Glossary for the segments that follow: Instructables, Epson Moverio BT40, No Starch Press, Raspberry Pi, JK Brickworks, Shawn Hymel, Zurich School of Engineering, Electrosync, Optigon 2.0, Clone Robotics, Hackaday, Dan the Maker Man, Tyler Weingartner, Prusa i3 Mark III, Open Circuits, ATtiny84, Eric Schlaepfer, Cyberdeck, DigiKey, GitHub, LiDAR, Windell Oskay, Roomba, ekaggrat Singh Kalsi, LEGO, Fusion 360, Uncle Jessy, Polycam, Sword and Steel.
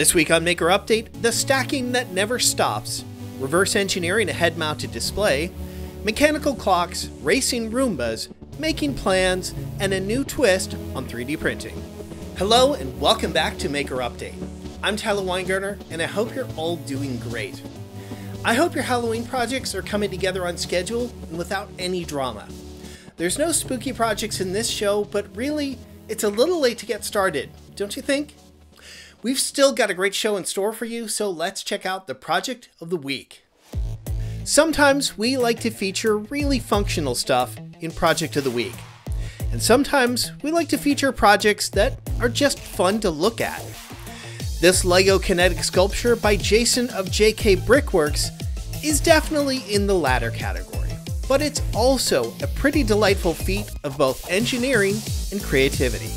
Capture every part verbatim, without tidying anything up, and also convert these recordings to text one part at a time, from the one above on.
This week on Maker Update, the stacking that never stops, reverse engineering a head-mounted display, mechanical clocks, racing Roombas, making plans, and a new twist on three D printing. Hello and welcome back to Maker Update. I'm Tyler Weingartner, and I hope you're all doing great. I hope your Halloween projects are coming together on schedule and without any drama. There's no spooky projects in this show, but really, it's a little late to get started, don't you think? We've still got a great show in store for you, so let's check out the project of the week. Sometimes we like to feature really functional stuff in Project of the Week. And sometimes we like to feature projects that are just fun to look at. This LEGO kinetic sculpture by Jason of J K Brickworks is definitely in the latter category, but it's also a pretty delightful feat of both engineering and creativity.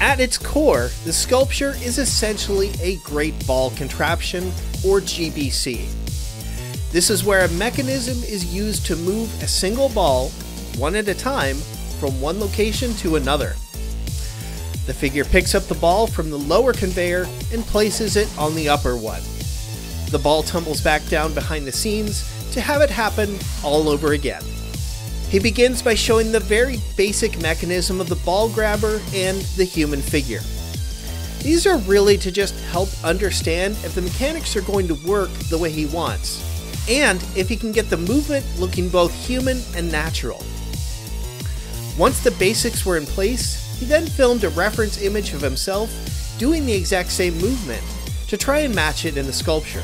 At its core, the sculpture is essentially a great ball contraption, or G B C. This is where a mechanism is used to move a single ball, one at a time, from one location to another. The figure picks up the ball from the lower conveyor and places it on the upper one. The ball tumbles back down behind the scenes to have it happen all over again. He begins by showing the very basic mechanism of the ball grabber and the human figure. These are really to just help understand if the mechanics are going to work the way he wants, and if he can get the movement looking both human and natural. Once the basics were in place, he then filmed a reference image of himself doing the exact same movement to try and match it in the sculpture.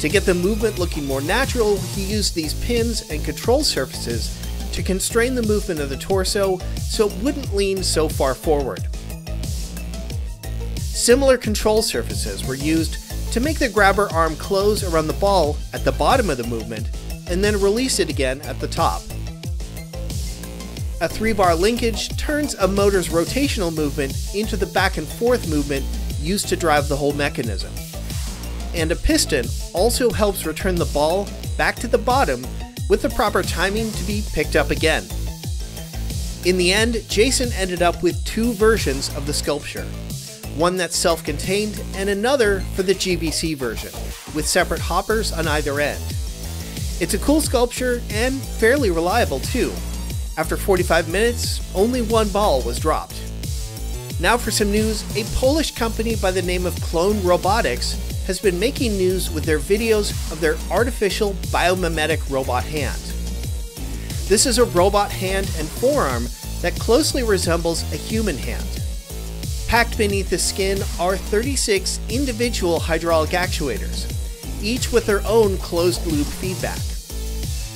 To get the movement looking more natural, he used these pins and control surfaces to constrain the movement of the torso so it wouldn't lean so far forward. Similar control surfaces were used to make the grabber arm close around the ball at the bottom of the movement and then release it again at the top. A three-bar linkage turns a motor's rotational movement into the back and forth movement used to drive the whole mechanism. And a piston also helps return the ball back to the bottom with the proper timing to be picked up again. In the end, Jason ended up with two versions of the sculpture, one that's self-contained and another for the G B C version, with separate hoppers on either end. It's a cool sculpture and fairly reliable too. After forty-five minutes, only one ball was dropped. Now for some news, a Polish company by the name of Clone Robotics has been making news with their videos of their artificial biomimetic robot hand. This is a robot hand and forearm that closely resembles a human hand. Packed beneath the skin are thirty-six individual hydraulic actuators, each with their own closed-loop feedback.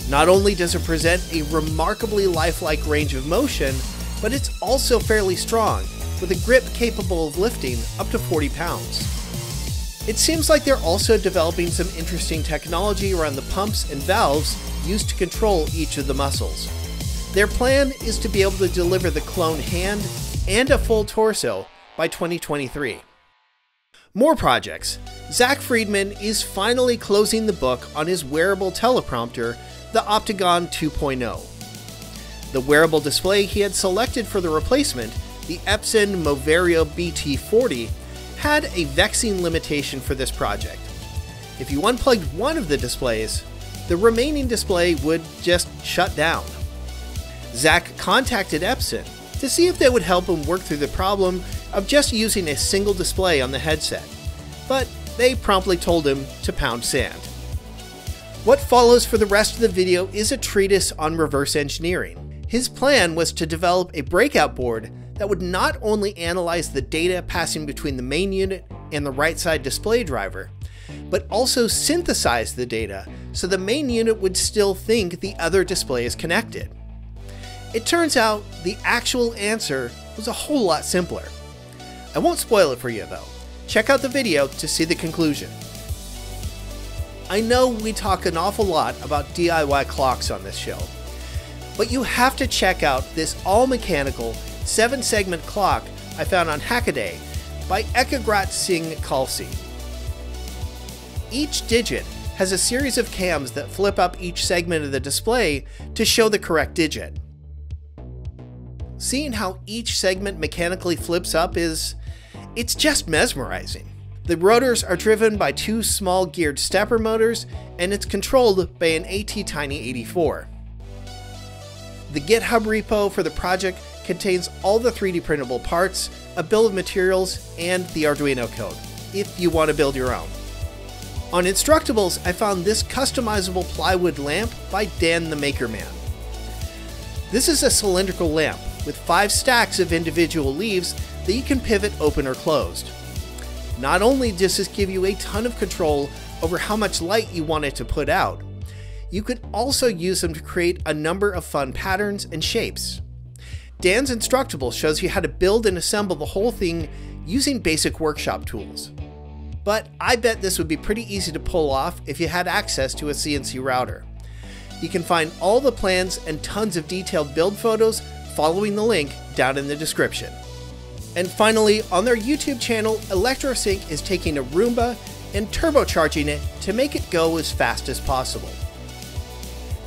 Not only does it present a remarkably lifelike range of motion, but it's also fairly strong, with a grip capable of lifting up to forty pounds. It seems like they're also developing some interesting technology around the pumps and valves used to control each of the muscles. Their plan is to be able to deliver the clone hand and a full torso by twenty twenty-three. More projects. Zach Friedman is finally closing the book on his wearable teleprompter, the Optigon two point oh. The wearable display he had selected for the replacement, the Epson Moverio B T forty, had a vexing limitation for this project. If you unplugged one of the displays, the remaining display would just shut down. Zach contacted Epson to see if they would help him work through the problem of just using a single display on the headset, but they promptly told him to pound sand. What follows for the rest of the video is a treatise on reverse engineering. His plan was to develop a breakout board that would not only analyze the data passing between the main unit and the right side display driver, but also synthesize the data so the main unit would still think the other display is connected. It turns out the actual answer was a whole lot simpler. I won't spoil it for you though. Check out the video to see the conclusion. I know we talk an awful lot about D I Y clocks on this show, but you have to check out this all-mechanical seven-segment clock I found on Hackaday by Ekaggrat Singh Kalsi. Each digit has a series of cams that flip up each segment of the display to show the correct digit. Seeing how each segment mechanically flips up is It's just mesmerizing. The rotors are driven by two small geared stepper motors, and it's controlled by an A T tiny eighty-four. The GitHub repo for the project contains all the three D printable parts, a bill of materials, and the Arduino code, if you want to build your own. On Instructables, I found this customizable plywood lamp by Dan the Maker Man. This is a cylindrical lamp with five stacks of individual leaves that you can pivot open or closed. Not only does this give you a ton of control over how much light you want it to put out, you could also use them to create a number of fun patterns and shapes. Dan's Instructable shows you how to build and assemble the whole thing using basic workshop tools. But I bet this would be pretty easy to pull off if you had access to a C N C router. You can find all the plans and tons of detailed build photos following the link down in the description. And finally, on their YouTube channel, Electrosync is taking a Roomba and turbocharging it to make it go as fast as possible.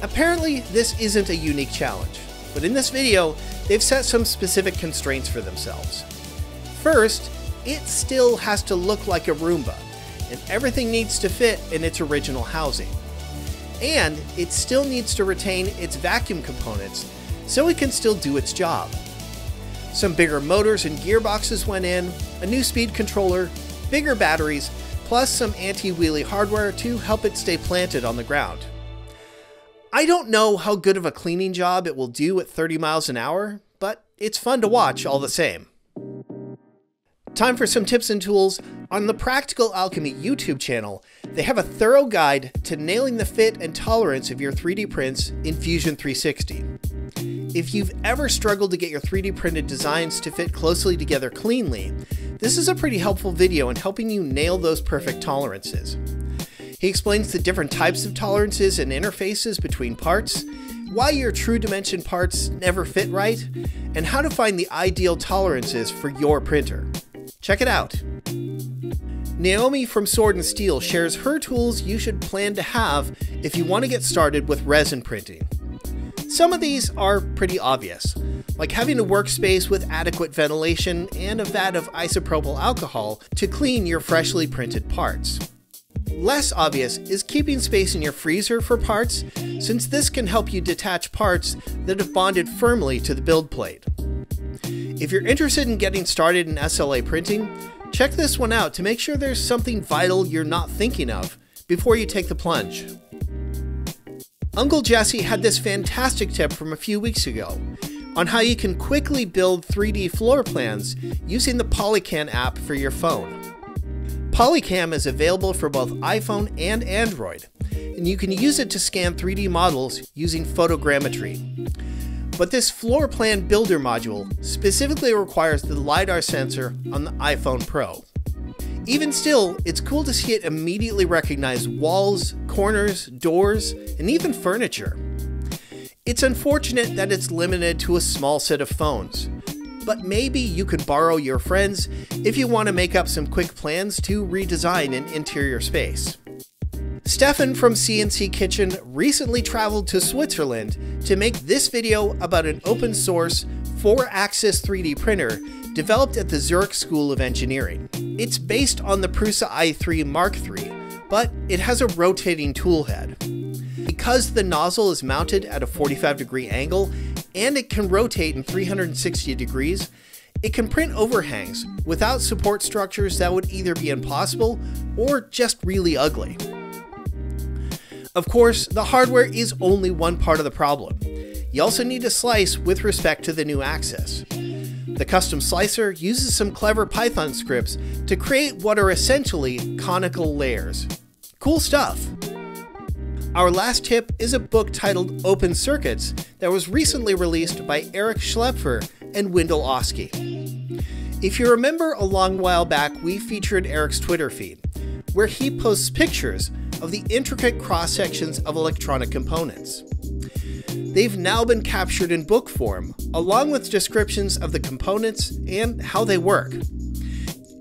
Apparently, this isn't a unique challenge, but in this video, they've set some specific constraints for themselves. First, it still has to look like a Roomba, and everything needs to fit in its original housing. And it still needs to retain its vacuum components, so it can still do its job. Some bigger motors and gearboxes went in, a new speed controller, bigger batteries, plus some anti-wheelie hardware to help it stay planted on the ground. I don't know how good of a cleaning job it will do at thirty miles an hour, but it's fun to watch all the same. Time for some tips and tools. On the Practical Alchemy YouTube channel, they have a thorough guide to nailing the fit and tolerance of your three D prints in Fusion three sixty. If you've ever struggled to get your three D printed designs to fit closely together cleanly, this is a pretty helpful video in helping you nail those perfect tolerances. He explains the different types of tolerances and interfaces between parts, why your true dimension parts never fit right, and how to find the ideal tolerances for your printer. Check it out. Naomi from Sword and Steel shares her tools you should plan to have if you want to get started with resin printing. Some of these are pretty obvious, like having a workspace with adequate ventilation and a vat of isopropyl alcohol to clean your freshly printed parts. Less obvious is keeping space in your freezer for parts, since this can help you detach parts that have bonded firmly to the build plate. If you're interested in getting started in S L A printing, check this one out to make sure there's something vital you're not thinking of before you take the plunge. Uncle Jesse had this fantastic tip from a few weeks ago on how you can quickly build three D floor plans using the Polycam app for your phone. Polycam is available for both iPhone and Android, and you can use it to scan three D models using photogrammetry. But this floor plan builder module specifically requires the LiDAR sensor on the iPhone Pro. Even still, it's cool to see it immediately recognize walls, corners, doors, and even furniture. It's unfortunate that it's limited to a small set of phones, but maybe you could borrow your friends if you want to make up some quick plans to redesign an interior space. Stefan from C N C Kitchen recently traveled to Switzerland to make this video about an open source four axis three D printer developed at the Zurich School of Engineering. It's based on the Prusa i three Mark three, but it has a rotating tool head. Because the nozzle is mounted at a forty-five degree angle and it can rotate in three hundred sixty degrees, it can print overhangs without support structures that would either be impossible or just really ugly. Of course, the hardware is only one part of the problem. You also need to slice with respect to the new axis. The custom slicer uses some clever Python scripts to create what are essentially conical layers. Cool stuff! Our last tip is a book titled Open Circuits that was recently released by Eric Schlaepfer and Windell Oskay. If you remember, a long while back we featured Eric's Twitter feed, where he posts pictures of the intricate cross-sections of electronic components. They've now been captured in book form, along with descriptions of the components and how they work.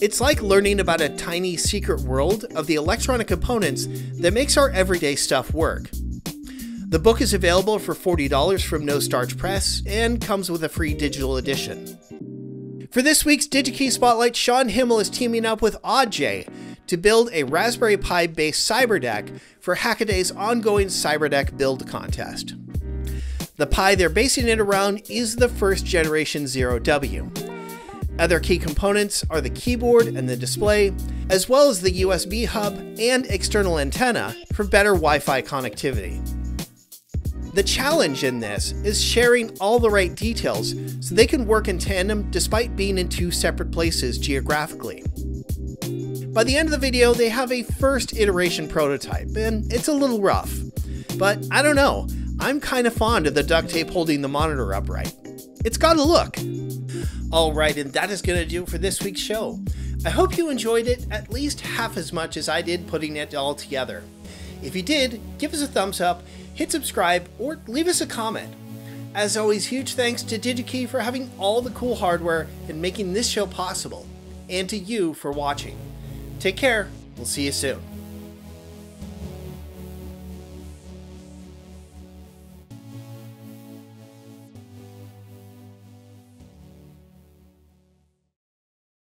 It's like learning about a tiny secret world of the electronic components that makes our everyday stuff work. The book is available for forty dollars from No Starch Press and comes with a free digital edition. For this week's DigiKey Spotlight, Shawn Hymel is teaming up with Ajay to build a Raspberry Pi based Cyberdeck for Hackaday's ongoing Cyberdeck build contest. The Pi they're basing it around is the first generation zero W. Other key components are the keyboard and the display, as well as the U S B hub and external antenna for better Wi-Fi connectivity. The challenge in this is sharing all the right details so they can work in tandem despite being in two separate places geographically. By the end of the video, they have a first iteration prototype, and it's a little rough, but I don't know. I'm kind of fond of the duct tape holding the monitor upright. It's got a look. All right, and that is gonna do it for this week's show. I hope you enjoyed it at least half as much as I did putting it all together. If you did, give us a thumbs up, hit subscribe, or leave us a comment. As always, huge thanks to DigiKey for having all the cool hardware and making this show possible, and to you for watching. Take care, we'll see you soon.